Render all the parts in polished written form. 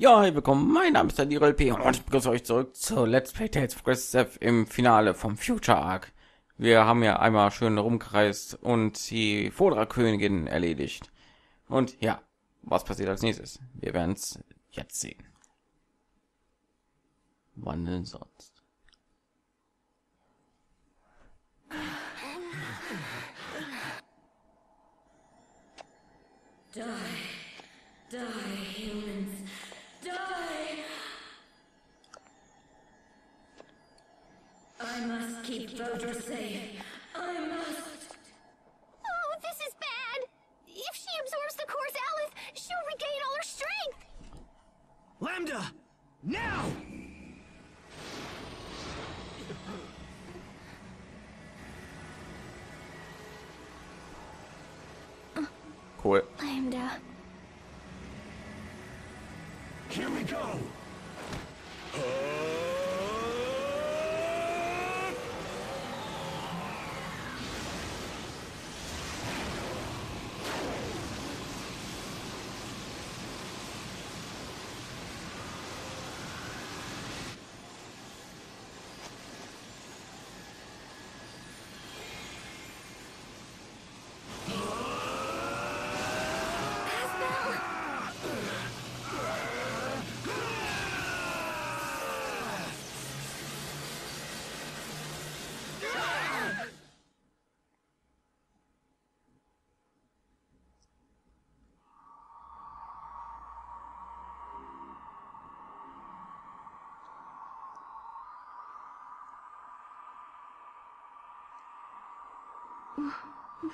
Ja, willkommen, mein Name ist DanieruLP und ich begrüße euch zurück zu Let's Play Tales of Graces F im Finale vom Future Arc. Wir haben ja einmal schön rumgereist und die Fodra Königin erledigt. Und ja, was passiert als nächstes? Wir werden es jetzt sehen. Wann denn sonst? Die humans. I must keep Fodra safe. I must. Oh, this is bad. If she absorbs the core's aleth, she'll regain all her strength. Lambda, now! Cool. Lambda. Here we go.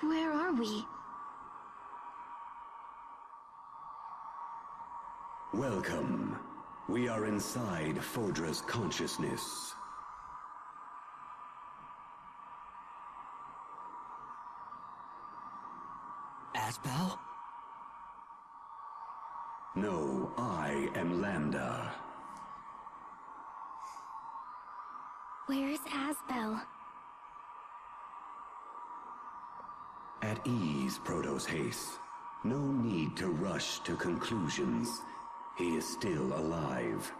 Where are we? Welcome. We are inside Fodra's consciousness. Asbel? No, I am Lambda. Where is Asbel? At ease, Protos Hace. No need to rush to conclusions. He is still alive.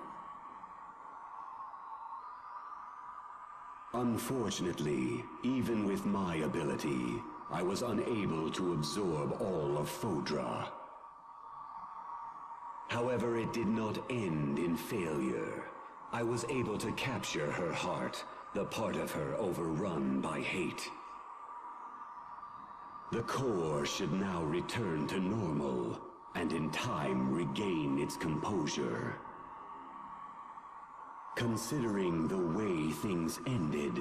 Unfortunately, even with my ability, I was unable to absorb all of Fodra. However, it did not end in failure. I was able to capture her heart, the part of her overrun by hate. The core should now return to normal, and in time regain its composure. Considering the way things ended,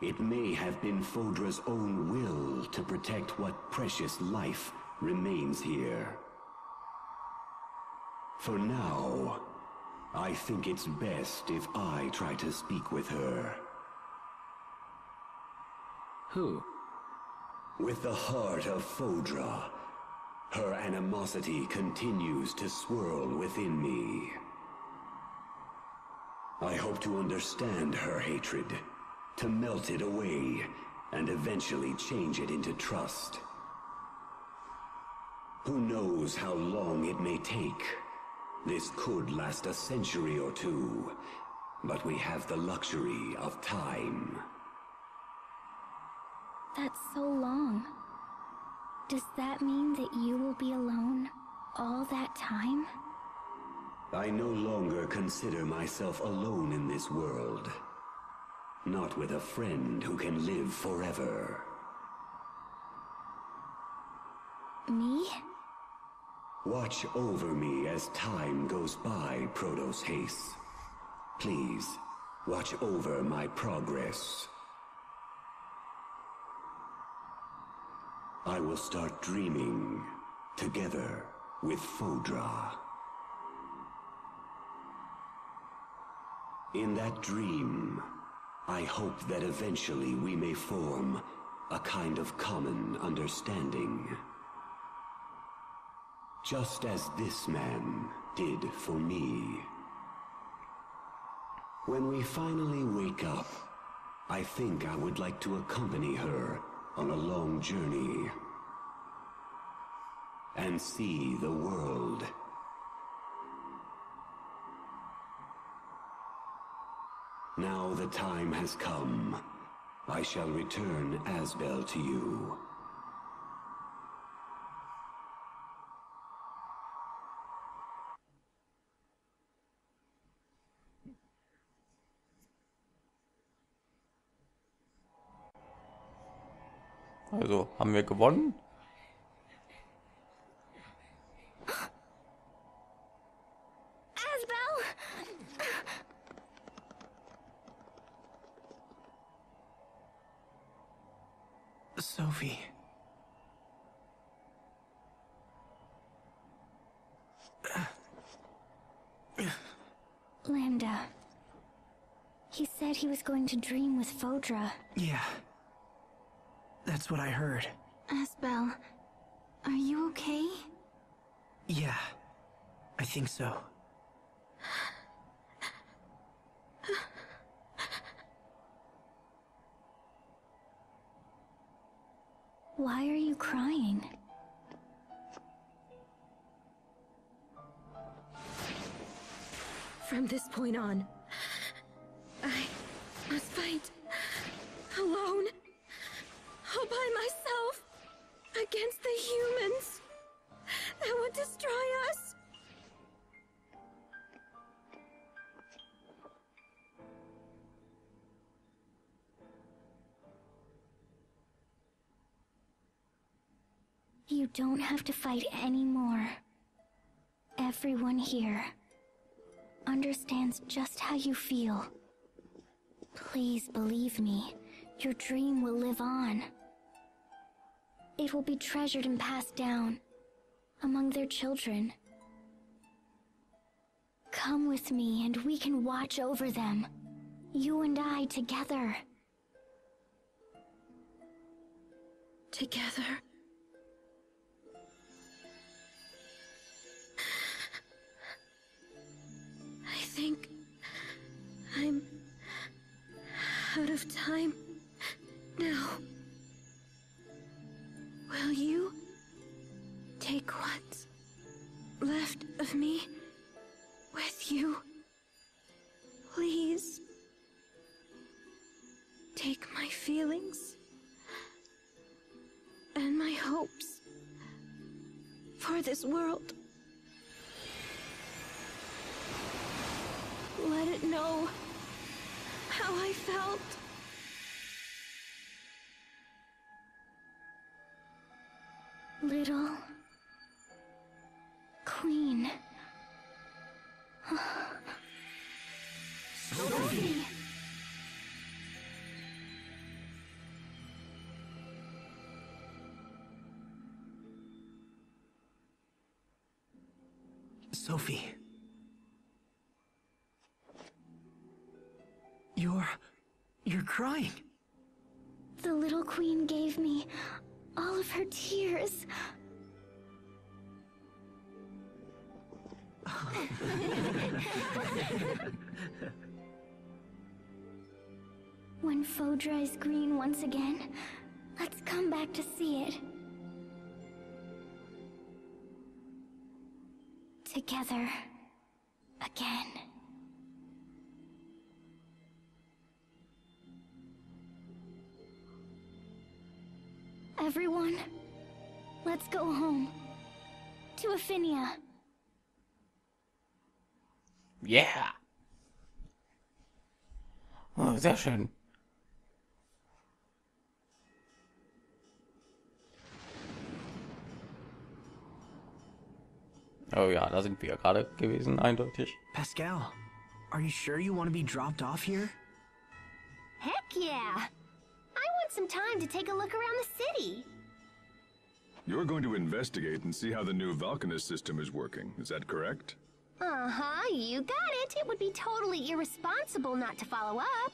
it may have been Fodra's own will to protect what precious life remains here. For now, I think it's best if I try to speak with her. Who? With the heart of Fodra, her animosity continues to swirl within me. I hope to understand her hatred, to melt it away, and eventually change it into trust. Who knows how long it may take? This could last a century or two, but we have the luxury of time. That's so long. Does that mean that you will be alone all that time? I no longer consider myself alone in this world. Not with a friend who can live forever. Me? Watch over me as time goes by, Protos Hace. Please, watch over my progress. I will start dreaming, together with Fodra. In that dream, I hope that eventually we may form a kind of common understanding. Just as this man did for me. When we finally wake up, I think I would like to accompany her on a long journey, and see the world. Now the time has come. I shall return Asbel to you. Also, haben wir gewonnen? Sophie. Lambda. He said he was going to dream with Fodra. Yeah. That's what I heard. Asbel, are you okay? Yeah, I think so. Why are you crying? From this point on, I must fight alone. All by myself, against the humans that would destroy us. You don't have to fight anymore. Everyone here understands just how you feel. Please believe me, your dream will live on. It will be treasured and passed down among their children. Come with me and we can watch over them, you and I together. Together? I think I'm out of time now. Will you take what's left of me with you? Please take my feelings and my hopes for this world. Let it know how I felt. Little Queen. Sophie. Sophie. You're crying. The little queen gave me all of her tears. When Fodra is green once again, let's come back to see it. Together again. Everyone, let's go home. To Ephinea. Yeah. Oh, sehr schön. Oh ja, da sind wir gerade gewesen, eindeutig. Pascal, are you sure you want to be dropped off here? Heck yeah. Some time to take a look around the city. You're going to investigate and see how the new Valkanis system is working, is that correct? Uh-huh, you got it. It would be totally irresponsible not to follow up.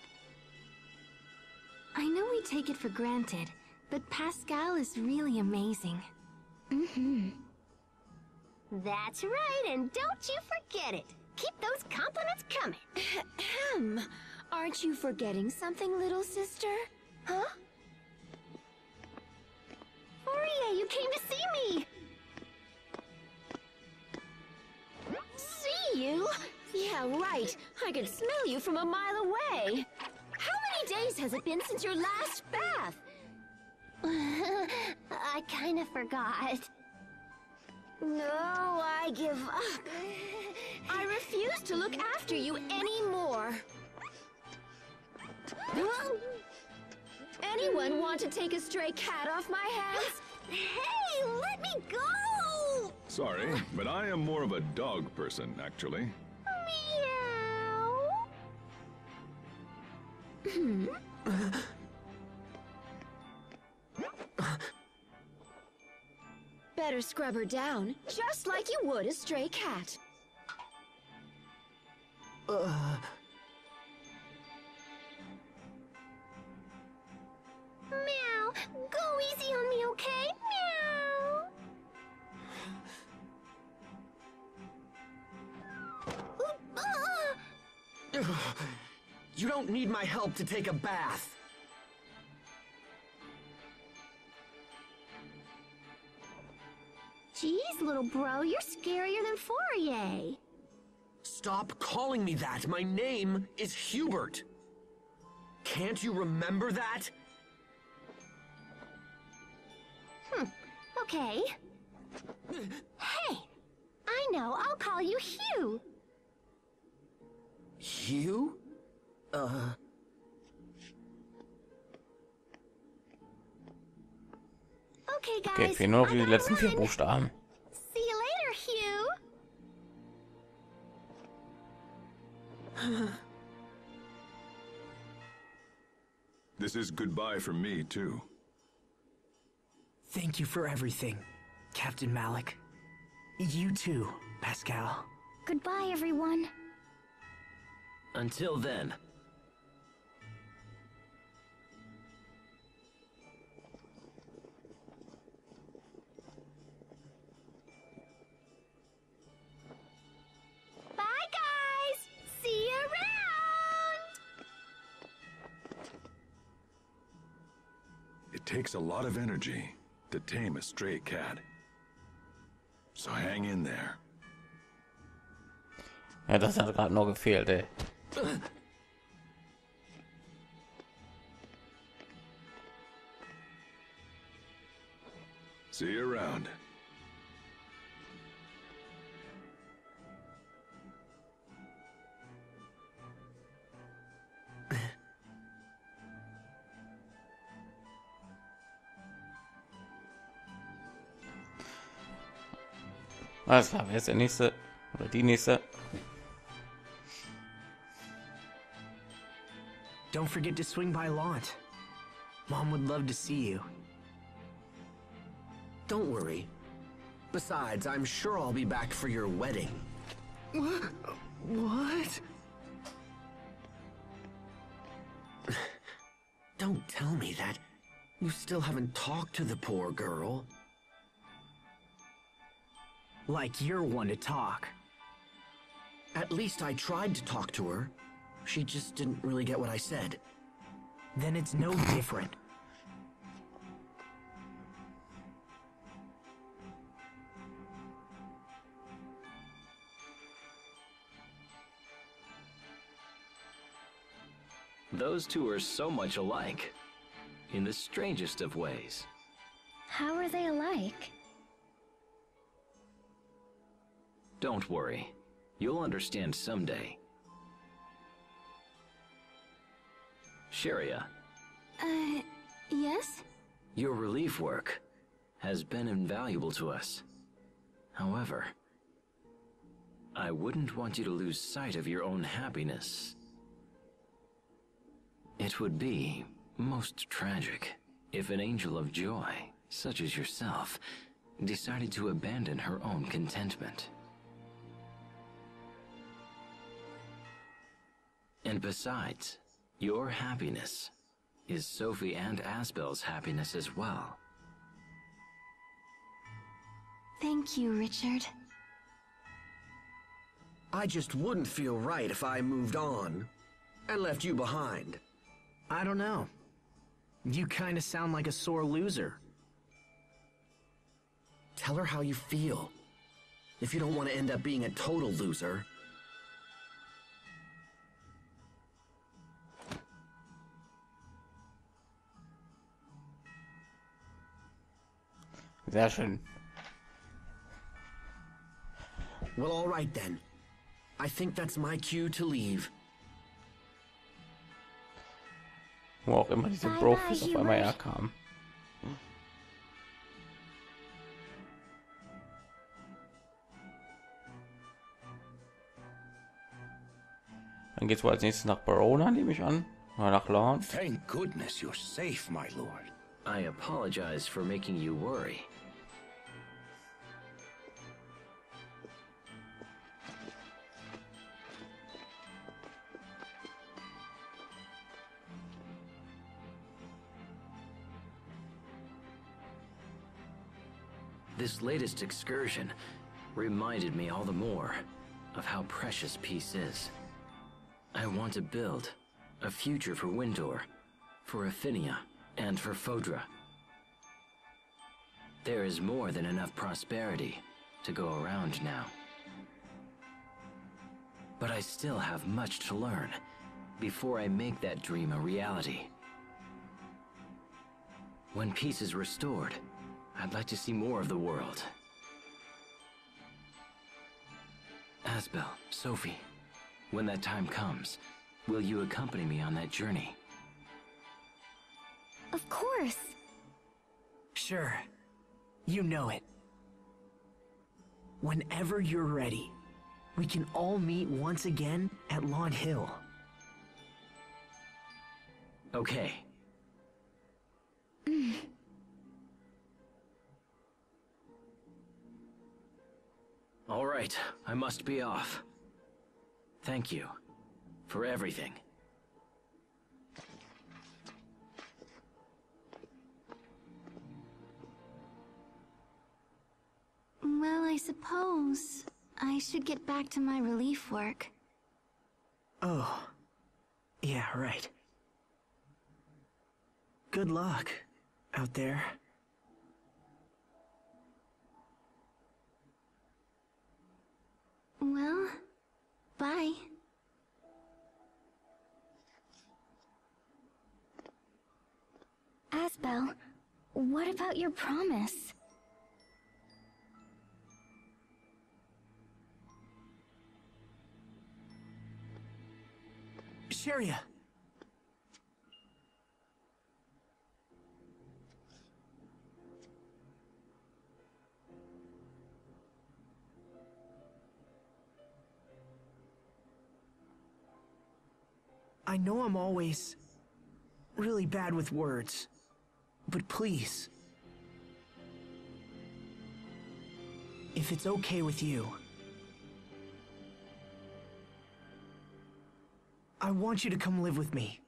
I know we take it for granted, but Pascal is really amazing. Mm-hmm. That's right, and don't you forget it. Keep those compliments coming. Ahem. Aren't you forgetting something, little sister? Huh? Oriya, you came to see me! See you? Yeah, Yeah, right. I can smell you from a mile away. How many days has it been since your last bath? I kind of forgot. No, I give up. I refuse to look after you anymore. Anyone want to take a stray cat off my hands? Hey, let me go! Sorry, but I am more of a dog person, actually. Meow. Better scrub her down, just like you would a stray cat. Meow, go easy on me, okay? Meow. You don't need my help to take a bath. Jeez, little bro, you're scarier than Fourier. Stop calling me that. My name is Hubert. Can't you remember that? Okay. Hey, I know. I'll call you Hugh. Hugh? Okay, guys. Okay, fehlen nur noch die letzten 4 Buchstaben. See you later, Hugh. This is goodbye from me too. Thank you for everything, Captain Malik. You too, Pascal. Goodbye, everyone. Until then. Bye, guys! See you around! It takes a lot of energy to tame a stray cat. So hang in there. Ja, das hat gerade noch gefehlt, ey. See you around. Alles klar, wer ist der nächste oder die nächste? Don't forget to swing by Lant. Mom would love to see you. Don't worry. Besides, I'm sure I'll be back for your wedding. What? Don't tell me that. You still haven't talked to the poor girl. Like you're one to talk. At least I tried to talk to her. She just didn't really get what I said. Then it's no different. Those two are so much alike. In the strangest of ways. How are they alike? Don't worry. You'll understand someday. Cheria. Yes? Your relief work has been invaluable to us. However, I wouldn't want you to lose sight of your own happiness. It would be most tragic if an angel of joy, such as yourself, decided to abandon her own contentment. And besides, your happiness is Sophie and Asbel's happiness as well. Thank you, Richard. I just wouldn't feel right if I moved on and left you behind. I don't know. You kind of sound like a sore loser. Tell her how you feel. If you don't want to end up being a total loser. Sehr schön. Well, all right then. I think that's my cue to leave. Wo auch immer diese Brofist auf einmal herkam. Dann geht's wohl als nächstes nach Barona, nehme ich an, oder nach Lond. Thank goodness you're safe, my lord. I apologize for making you worry. This latest excursion reminded me all the more of how precious peace is. I want to build a future for Windor, for Ephinea, and for Fodra. There is more than enough prosperity to go around now. But I still have much to learn before I make that dream a reality. When peace is restored, I'd like to see more of the world. Asbel, Sophie, when that time comes, will you accompany me on that journey? Of course. Sure. You know it. Whenever you're ready, we can all meet once again at Long Hill. Okay. All right, I must be off. Thank you for everything. Well, I suppose I should get back to my relief work. Oh, yeah, right. Good luck out there. Well, bye. Asbel, what about your promise? Cheria. I know I'm always really bad with words, but please, if it's okay with you, I want you to come live with me.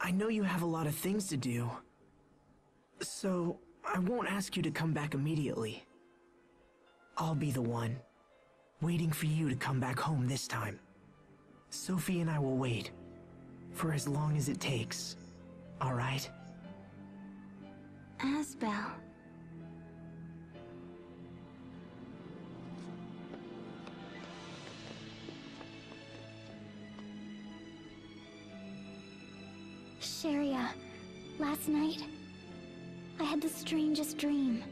I know you have a lot of things to do, so I won't ask you to come back immediately. I'll be the one waiting for you to come back home this time. Sophie and I will wait for as long as it takes, all right? Asbel. Cheria, last night, I had the strangest dream.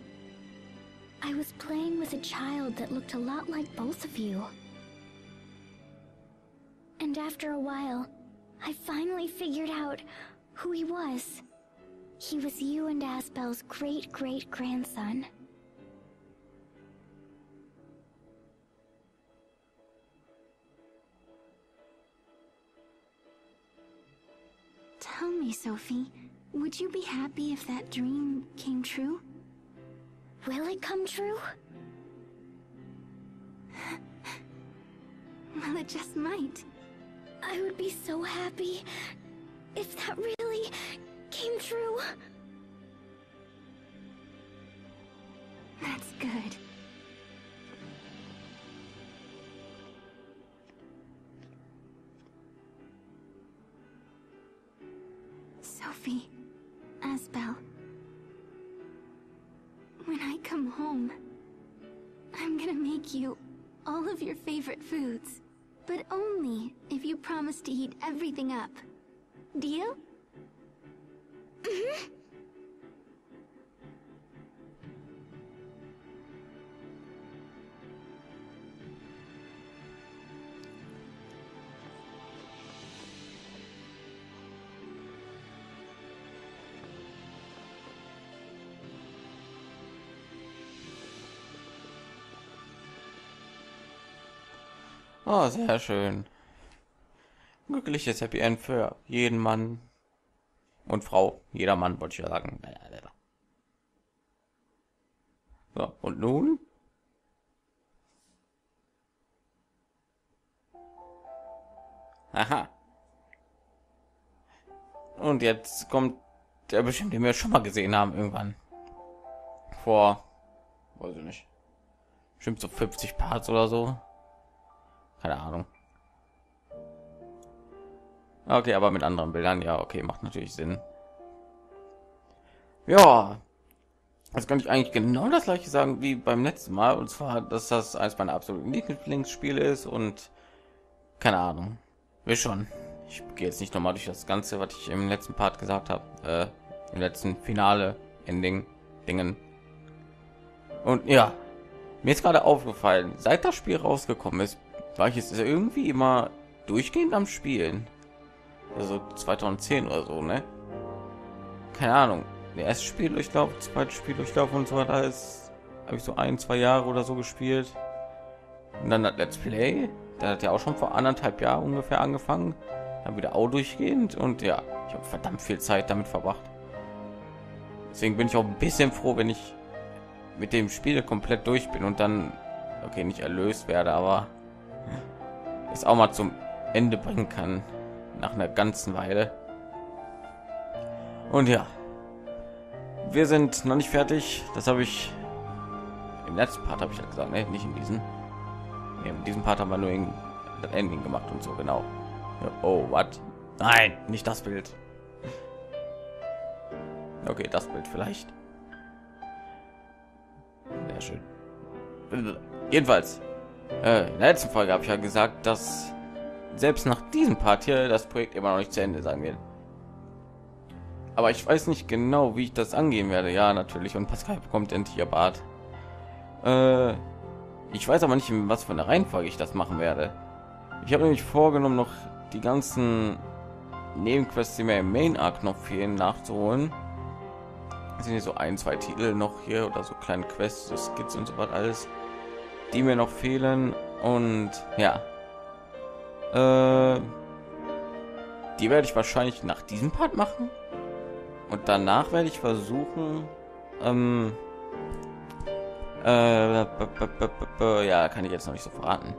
I was playing with a child that looked a lot like both of you. And after a while, I finally figured out who he was. He was you and Asbel's great-great-grandson. Tell me, Sophie, would you be happy if that dream came true? Will it come true? Well, it just might. I would be so happy if that really came true. That's good. Sophie, Asbel, when I come home, I'm gonna make you all of your favorite foods. But only if you promise to heat everything up. Deal? Mm-hmm. Oh, sehr schön. Glückliches Happy End für jeden Mann und Frau. Jeder Mann, wollte ich ja sagen. So, und nun? Aha. Und jetzt kommt der bestimmt, den wir schon mal gesehen haben, irgendwann. Vor, weiß ich nicht, bestimmt so 50 Parts oder so. Keine Ahnung. Okay, aber mit anderen Bildern, ja, okay, macht natürlich Sinn. Ja, das kann ich eigentlich genau das gleiche sagen wie beim letzten Mal, und zwar, dass das eines meiner absoluten Lieblingsspiele ist und keine Ahnung. Wir schon. Ich gehe jetzt nicht nochmal durch das Ganze, was ich im letzten Part gesagt habe, im letzten Finale, Ending, Dingen. Und ja, mir ist gerade aufgefallen, seit das Spiel rausgekommen ist, war ich jetzt irgendwie immer durchgehend am Spielen, also 2010 oder so, ne? Keine Ahnung. Der erste Spiel, ich glaube, zweite Spiel, ich glaube, und so weiter, ist, habe ich so 1-2 Jahre oder so gespielt. Und dann das Let's Play, da hat ja auch schon vor 1,5 Jahren ungefähr angefangen, dann wieder auch durchgehend, und ja, ich habe verdammt viel Zeit damit verbracht. Deswegen bin ich auch ein bisschen froh, wenn ich mit dem Spiel komplett durch bin und dann, okay, nicht erlöst werde, aber es auch mal zum Ende bringen kann nach einer ganzen Weile. Und ja, wir sind noch nicht fertig. Das habe ich im letzten Part, habe ich ja gesagt, ne? Nicht in diesem. Nee, in diesem Part haben wir nur das Ending gemacht und so, genau. Ja, oh, was? Nein, nicht das Bild. Okay, das Bild vielleicht. Sehr schön. Jedenfalls. In der letzten Folge habe ich ja gesagt, dass selbst nach diesem Part hier das Projekt immer noch nicht zu Ende sein wird. Aber ich weiß nicht genau, wie ich das angehen werde. Ja, natürlich. Und Pascal bekommt endlich ihr Bart. Ich weiß aber nicht, in was für einer Reihenfolge ich das machen werde. Ich habe nämlich vorgenommen, noch die ganzen Nebenquests, die mir im Main Arc noch fehlen, nachzuholen. Es sind hier so 1-2 Titel noch hier oder so kleine Quests, so Skizzen und so was alles, die mir noch fehlen, und ja, die werde ich wahrscheinlich nach diesem Part machen, und danach werde ich versuchen, ja, kann ich jetzt noch nicht so verraten.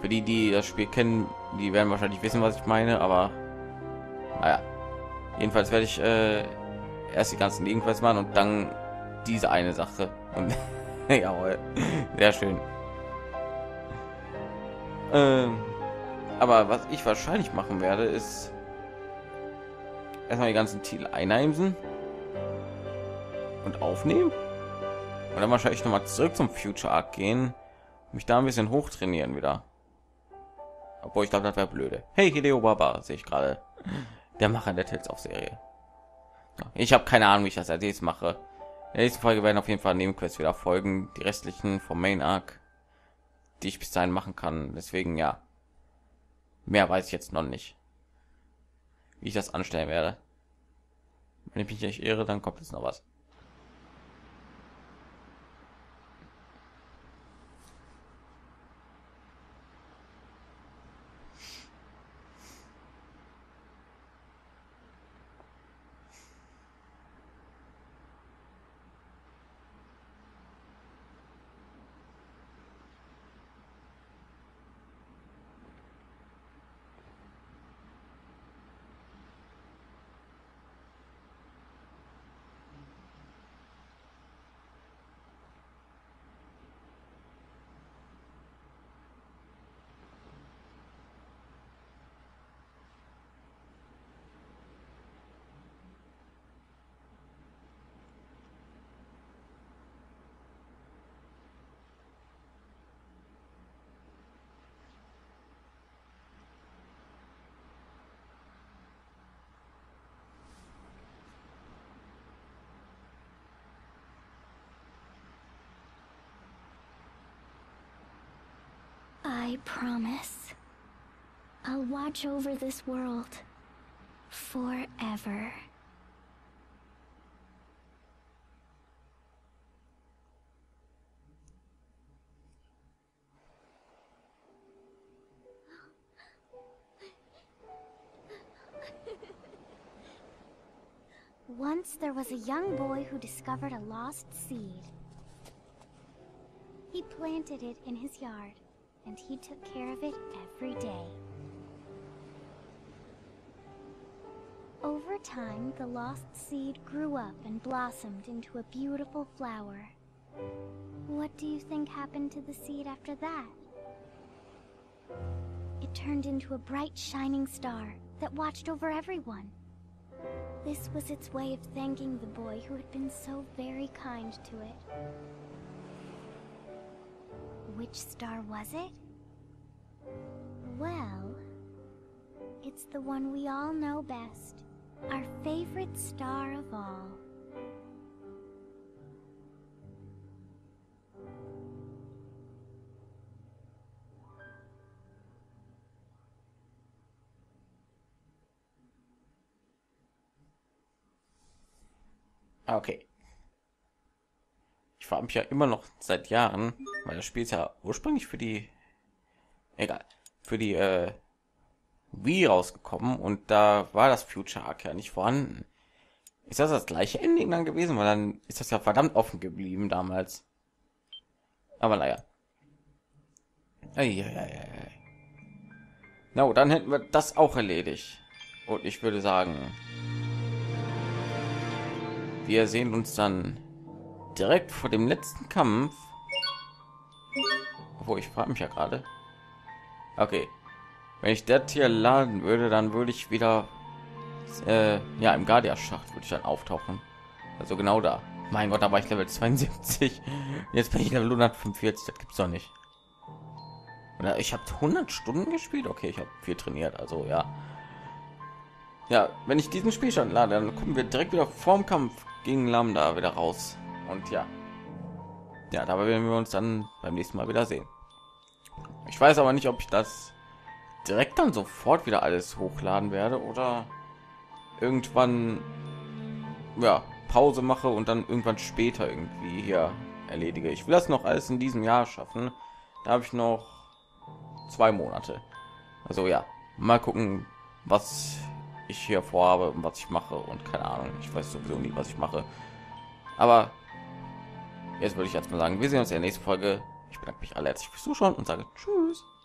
Für die, die das Spiel kennen, die werden wahrscheinlich wissen, was ich meine, aber naja, jedenfalls werde ich erst die ganzen Nebenquests machen und dann diese eine Sache, und jawohl, sehr schön. Aber was ich wahrscheinlich machen werde, ist erstmal die ganzen Titel einheimsen und aufnehmen und dann wahrscheinlich noch mal zurück zum Future Arc gehen, mich da ein bisschen hoch trainieren wieder. Obwohl, ich glaube, das wäre blöde. Hey, Hideo Baba, sehe ich gerade, der Macher der Tales of Serie. Ich habe keine Ahnung, wie ich das als nächstes mache. In der nächsten Folge werden auf jeden Fall Nebenquests wieder folgen, die restlichen vom Main Arc, die ich bis dahin machen kann. Deswegen ja, mehr weiß ich jetzt noch nicht, wie ich das anstellen werde. Wenn ich mich nicht irre, dann kommt jetzt noch was. I promise. I'll watch over this world forever. Once there was a young boy who discovered a lost seed. He planted it in his yard, and he took care of it every day. Over time, the lost seed grew up and blossomed into a beautiful flower. What do you think happened to the seed after that? It turned into a bright, shining star that watched over everyone. This was its way of thanking the boy who had been so very kind to it. Which star was it? Well, it's the one we all know best. Our favorite star of all. Okay. Ich frage mich ja immer noch seit Jahren, weil das Spiel ist ja ursprünglich für die, egal, für die Wii rausgekommen und da war das Future Arc ja nicht vorhanden. Ist das das gleiche Ending dann gewesen? Weil dann ist das ja verdammt offen geblieben damals. Aber naja. Na, dann hätten wir das auch erledigt. Und ich würde sagen, wir sehen uns dann direkt vor dem letzten Kampf. Obwohl, ich frage mich ja gerade. Okay. Wenn ich das hier laden würde, dann würde ich wieder ja, im Gardia-Schacht würde ich dann auftauchen. Also genau da. Mein Gott, da war ich Level 72. Jetzt bin ich Level 145. Das gibt's doch nicht. Oder ich habe 100 Stunden gespielt. Okay, ich habe viel trainiert. Also ja. Ja, wenn ich diesen Spielstand lade, dann kommen wir direkt wieder vorm Kampf gegen Lambda wieder raus. Und ja, dabei werden wir uns dann beim nächsten Mal wieder sehen. Ich weiß aber nicht, ob ich das direkt dann sofort wieder alles hochladen werde oder irgendwann ja Pause mache und dann irgendwann später irgendwie hier erledige. Ich will das noch alles in diesem Jahr schaffen. Da habe ich noch 2 Monate. Also ja, mal gucken, was ich hier vorhabe und was ich mache und keine Ahnung, ich weiß sowieso nie, was ich mache. Aber jetzt würde ich jetzt mal sagen, wir sehen uns in der nächsten Folge. Ich bedanke mich alle herzlich fürs Zuschauen und sage tschüss.